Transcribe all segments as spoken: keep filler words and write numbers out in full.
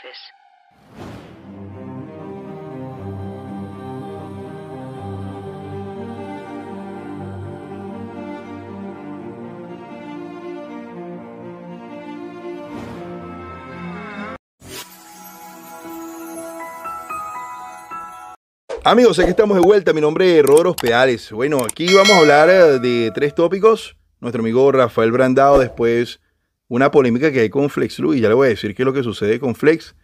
Breakfast. Amigos, aquí estamos de vuelta. Mi nombre es Robert Hospedales. Bueno, aquí vamos a hablar de tres tópicos. Nuestro amigo Rafael Brandao, después una polémica que hay con Flex Lewis. Ya le voy a decir qué es lo que sucede con Flex.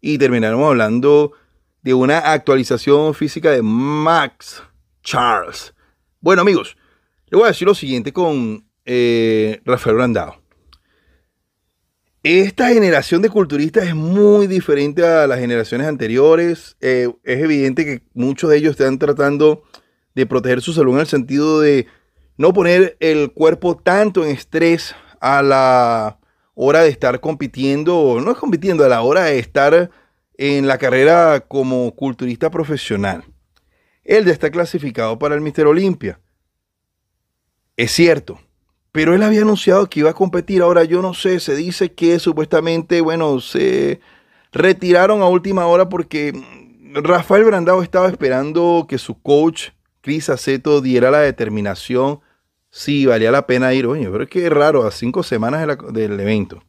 Y terminaremos hablando de una actualización física de Max Charles. Bueno, amigos, le voy a decir lo siguiente con eh, Rafael Brandao. Esta generación de culturistas es muy diferente a las generaciones anteriores. Eh, es evidente que muchos de ellos están tratando de proteger su salud en el sentido de no poner el cuerpo tanto en estrés a la hora de estar compitiendo, no es compitiendo, a la hora de estar en la carrera como culturista profesional. Él ya está clasificado para el míster Olympia. Es cierto. Pero él había anunciado que iba a competir. Ahora yo no sé, se dice que supuestamente, bueno, se retiraron a última hora porque Rafael Brandao estaba esperando que su coach, Chris Aceto, diera la determinación si valía la pena ir. Oye, pero es que es raro, a cinco semanas de la, del evento.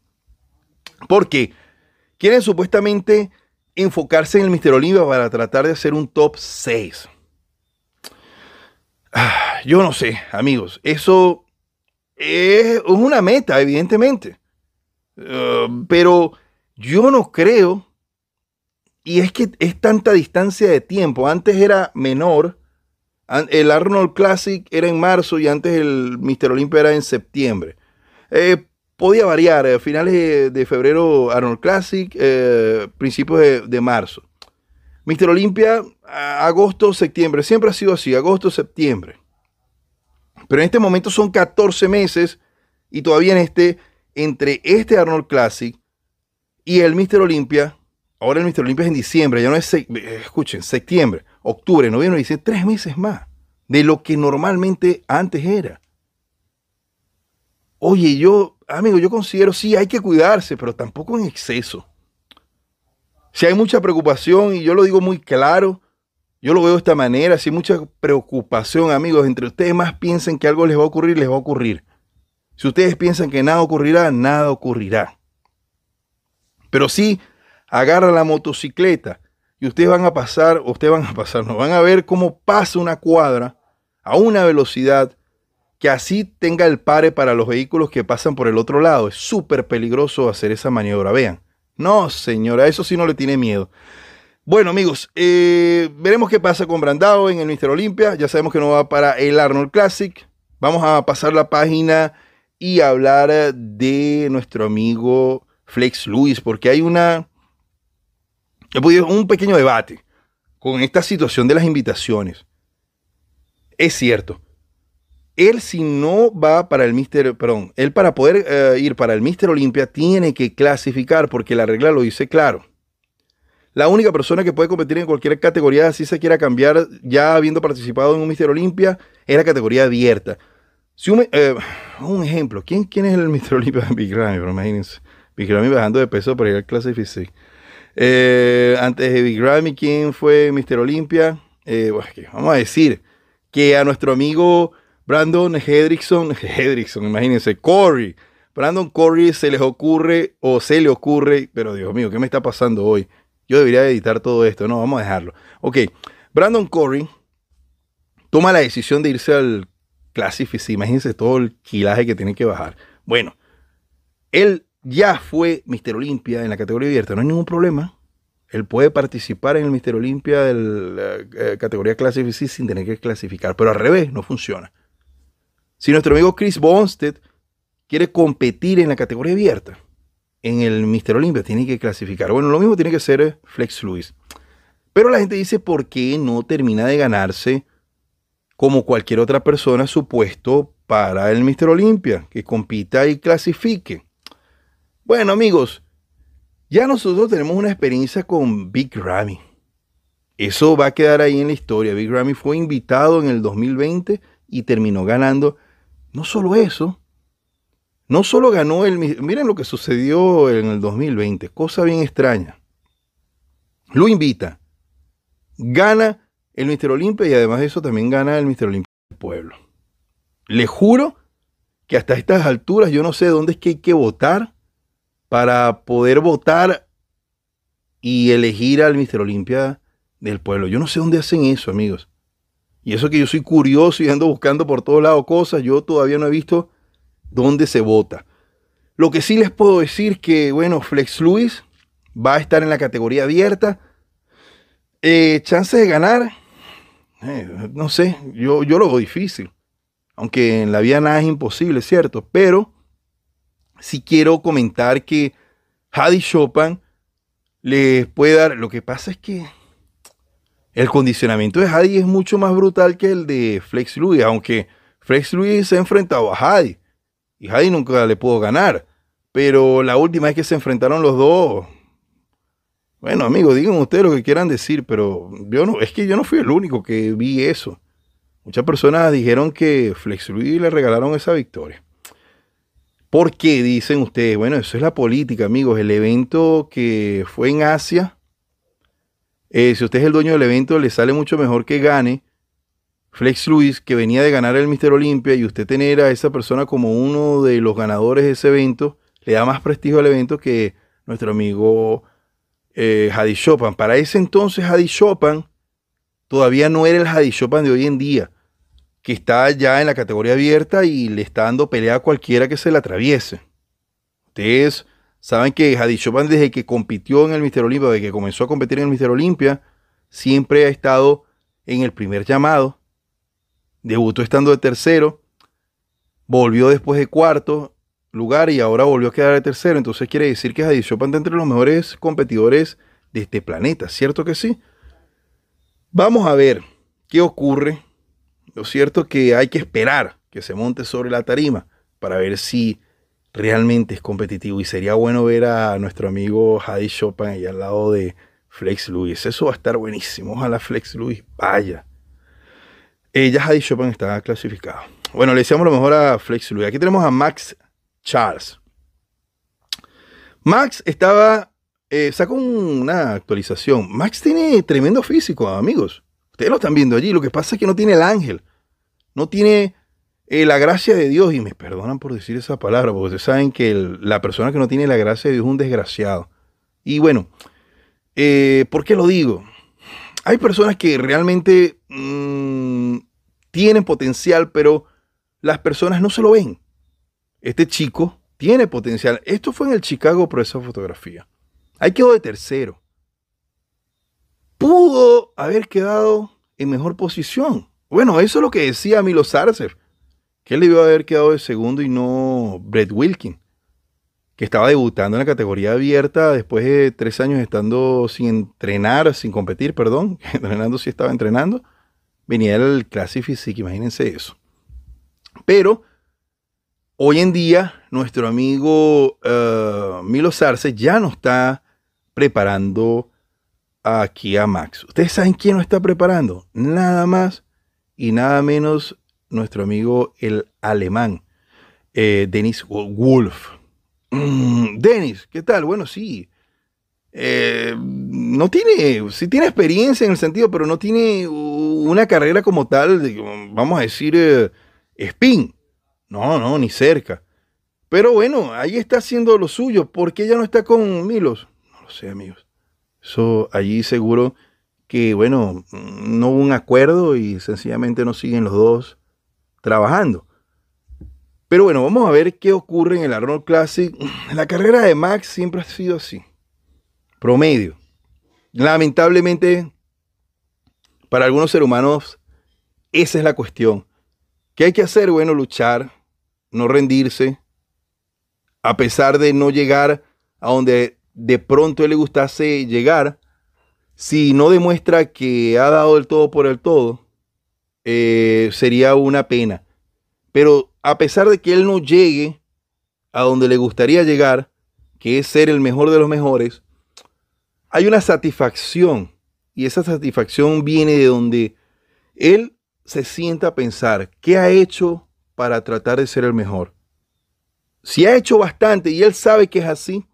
Porque quieren supuestamente enfocarse en el míster Olympia para tratar de hacer un top seis. Ah, yo no sé, amigos, eso... es una meta, evidentemente. Uh, pero yo no creo. Y es que es tanta distancia de tiempo. Antes era menor. El Arnold Classic era en marzo y antes el míster Olympia era en septiembre. Eh, podía variar. A finales de febrero Arnold Classic. Eh, principios de, de marzo. míster Olympia, agosto, septiembre. Siempre ha sido así. Agosto, septiembre. Pero en este momento son catorce meses y todavía en este, entre este Arnold Classic y el míster Olympia, ahora el míster Olympia es en diciembre, ya no es, escuchen, septiembre, octubre, noviembre, dicen tres meses más de lo que normalmente antes era. Oye, yo, amigo, yo considero, sí, hay que cuidarse, pero tampoco en exceso. Si hay mucha preocupación, y yo lo digo muy claro, yo lo veo de esta manera, sin mucha preocupación, amigos. Entre ustedes más piensen que algo les va a ocurrir, les va a ocurrir. Si ustedes piensan que nada ocurrirá, nada ocurrirá. Pero sí, agarra la motocicleta y ustedes van a pasar, ustedes van a pasar, no, van a ver cómo pasa una cuadra a una velocidad que así tenga el pare para los vehículos que pasan por el otro lado. Es súper peligroso hacer esa maniobra, vean. No, señora, eso sí no le tiene miedo. Bueno, amigos, eh, veremos qué pasa con Brandao en el míster Olympia. Ya sabemos que no va para el Arnold Classic. Vamos a pasar la página y hablar de nuestro amigo Flex Lewis, porque hay una un pequeño debate con esta situación de las invitaciones. Es cierto, él si no va para el míster, perdón, él para poder eh, ir para el míster Olympia tiene que clasificar, porque la regla lo dice claro. La única persona que puede competir en cualquier categoría, así se quiera cambiar, ya habiendo participado en un míster Olympia, es la categoría abierta. Si un, eh, un ejemplo, ¿quién, ¿quién es el míster Olympia? Big Ramy, pero imagínense. Big Ramy bajando de peso para ir al Classic Physique. Eh, antes de Big Ramy, ¿quién fue míster Olympia? Eh, bueno, vamos a decir que a nuestro amigo Brandon Hendrickson, Hendrickson, imagínense, Corey, Brandon Corey se les ocurre, o se le ocurre, pero Dios mío, ¿qué me está pasando hoy? Yo debería editar todo esto. No, vamos a dejarlo. Ok, Brandon Corey toma la decisión de irse al Classic Physique. Imagínense todo el kilaje que tiene que bajar. Bueno, él ya fue míster Olympia en la categoría abierta. No hay ningún problema. Él puede participar en el míster Olympia de la categoría Classic Physique sin tener que clasificar. Pero al revés, no funciona. Si nuestro amigo Chris Bonsted quiere competir en la categoría abierta, en el míster Olympia tiene que clasificar. Bueno, lo mismo tiene que ser Flex Lewis. Pero la gente dice, ¿por qué no termina de ganarse, como cualquier otra persona, su puesto para el míster Olympia? Que compita y clasifique. Bueno, amigos, ya nosotros tenemos una experiencia con Big Ramy. Eso va a quedar ahí en la historia. Big Ramy fue invitado en el dos mil veinte y terminó ganando. No solo eso. No solo ganó el... Miren lo que sucedió en el dos mil veinte. Cosa bien extraña. lo invita, gana el míster Olympia y además de eso también gana el míster Olympia del pueblo. Le juro que hasta estas alturas yo no sé dónde es que hay que votar para poder votar y elegir al míster Olympia del pueblo. Yo no sé dónde hacen eso, amigos. Y eso que yo soy curioso y ando buscando por todos lados cosas, yo todavía no he visto dónde se vota. Lo que sí les puedo decir que, bueno, Flex Lewis va a estar en la categoría abierta. Eh, chances de ganar, eh, no sé, yo, yo lo veo difícil. Aunque en la vida nada es imposible, ¿cierto? Pero sí quiero comentar que Hadi Choopan les puede dar... Lo que pasa es que el condicionamiento de Hadi es mucho más brutal que el de Flex Lewis, aunque Flex Lewis se ha enfrentado a Hadi y Hadi nunca le pudo ganar, pero la última vez que se enfrentaron los dos, bueno, amigos, digan ustedes lo que quieran decir, pero yo no, es que yo no fui el único que vi eso. Muchas personas dijeron que Flex Lewis le regalaron esa victoria. ¿Por qué? Dicen ustedes. Bueno, eso es la política, amigos. El evento que fue en Asia, Eh, si usted es el dueño del evento, le sale mucho mejor que gane Flex Lewis, que venía de ganar el míster Olympia, y usted tener a esa persona como uno de los ganadores de ese evento, le da más prestigio al evento que nuestro amigo eh, Hadi Choopan. Para ese entonces, Hadi Choopan todavía no era el Hadi Choopan de hoy en día, que está ya en la categoría abierta y le está dando pelea a cualquiera que se le atraviese. Ustedes saben que Hadi Choopan, desde que compitió en el míster Olympia, desde que comenzó a competir en el míster Olympia, siempre ha estado en el primer llamado. Debutó estando de tercero, volvió después de cuarto lugar y ahora volvió a quedar de tercero. Entonces quiere decir que Hadi Choopan está entre los mejores competidores de este planeta, ¿cierto que sí? Vamos a ver qué ocurre. Lo cierto es que hay que esperar que se monte sobre la tarima para ver si realmente es competitivo, y sería bueno ver a nuestro amigo Hadi Choopan ahí al lado de Flex Lewis. Eso va a estar buenísimo. Ojalá Flex Lewis vaya. Eh, ya Hadi Choopan está clasificado. Bueno, le deseamos lo mejor a Flex Lewis. Aquí tenemos a Max Charles. Max estaba... Eh, sacó una actualización. Max tiene tremendo físico, amigos. Ustedes lo están viendo allí. Lo que pasa es que no tiene el ángel. No tiene... Eh, la gracia de Dios, y me perdonan por decir esa palabra, porque ustedes saben que el, la persona que no tiene la gracia de Dios es un desgraciado. Y bueno, eh, ¿por qué lo digo? Hay personas que realmente mmm, tienen potencial, pero las personas no se lo ven. Este chico tiene potencial. Esto fue en el Chicago por esa fotografía. Ahí quedó de tercero. Pudo haber quedado en mejor posición. Bueno, eso es lo que decía Milos Sarcev, que él debió haber quedado de segundo y no Brett Wilkin, que estaba debutando en la categoría abierta después de tres años estando sin entrenar, sin competir, perdón, entrenando sí estaba entrenando, venía el Classic Physique, imagínense eso. Pero hoy en día nuestro amigo uh, Milos Sarcev ya no está preparando aquí a Max. ¿Ustedes saben quién lo está preparando? Nada más y nada menos nuestro amigo el alemán, eh, Dennis Wolf. Mm, Dennis, ¿qué tal? Bueno, sí. Eh, no tiene, sí tiene experiencia en el sentido, pero no tiene una carrera como tal, de, vamos a decir, eh, spin. No, no, ni cerca. Pero bueno, ahí está haciendo lo suyo. ¿Por qué ya no está con Milos? No lo sé, amigos. Eso allí seguro que, bueno, no hubo un acuerdo y sencillamente no siguen los dos trabajando. Pero bueno, vamos a ver qué ocurre en el Arnold Classic. La carrera de Max siempre ha sido así, promedio. Lamentablemente, para algunos seres humanos, esa es la cuestión. ¿Qué hay que hacer? Bueno, luchar, no rendirse, a pesar de no llegar a donde de pronto él le gustase llegar. Si no demuestra que ha dado el todo por el todo, Eh, sería una pena. Pero a pesar de que él no llegue a donde le gustaría llegar, que es ser el mejor de los mejores, hay una satisfacción, y esa satisfacción viene de donde él se sienta a pensar qué ha hecho para tratar de ser el mejor. Si ha hecho bastante y él sabe que es así,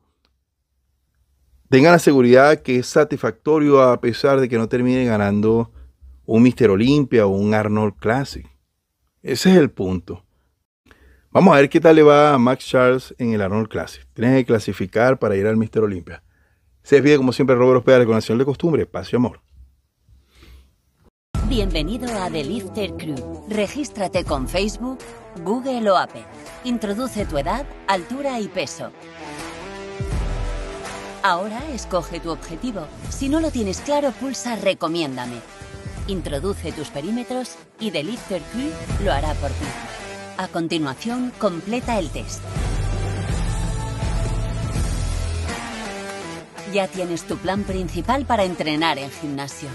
tengan la seguridad que es satisfactorio a pesar de que no termine ganando un míster Olympia o un Arnold Classic. Ese es el punto. Vamos a ver qué tal le va a Max Charles en el Arnold Classic. Tienes que clasificar para ir al míster Olympia. Se despide como siempre Robert Hospedales con la señal de costumbre, paz y amor. Bienvenido a The Lifter Crew. Regístrate con Facebook, Google o Apple. Introduce tu edad, altura y peso. Ahora escoge tu objetivo. Si no lo tienes claro, pulsa Recomiéndame. Introduce tus perímetros y The Lifter Crew lo hará por ti. A continuación, completa el test. Ya tienes tu plan principal para entrenar en gimnasio.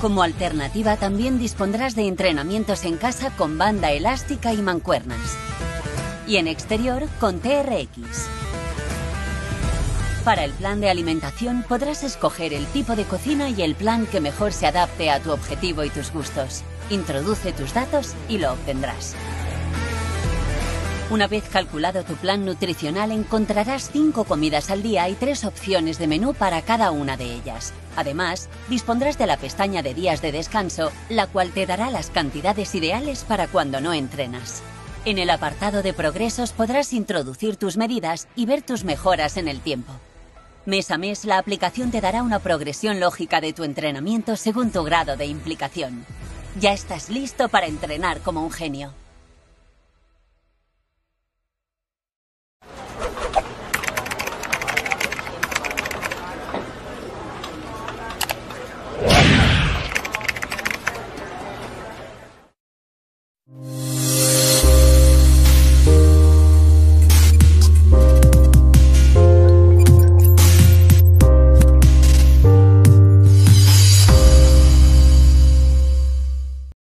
Como alternativa, también dispondrás de entrenamientos en casa con banda elástica y mancuernas. Y en exterior, con T R X. Para el plan de alimentación podrás escoger el tipo de cocina y el plan que mejor se adapte a tu objetivo y tus gustos. Introduce tus datos y lo obtendrás. Una vez calculado tu plan nutricional, encontrarás cinco comidas al día y tres opciones de menú para cada una de ellas. Además, dispondrás de la pestaña de días de descanso, la cual te dará las cantidades ideales para cuando no entrenas. En el apartado de progresos podrás introducir tus medidas y ver tus mejoras en el tiempo. Mes a mes, la aplicación te dará una progresión lógica de tu entrenamiento según tu grado de implicación. Ya estás listo para entrenar como un genio.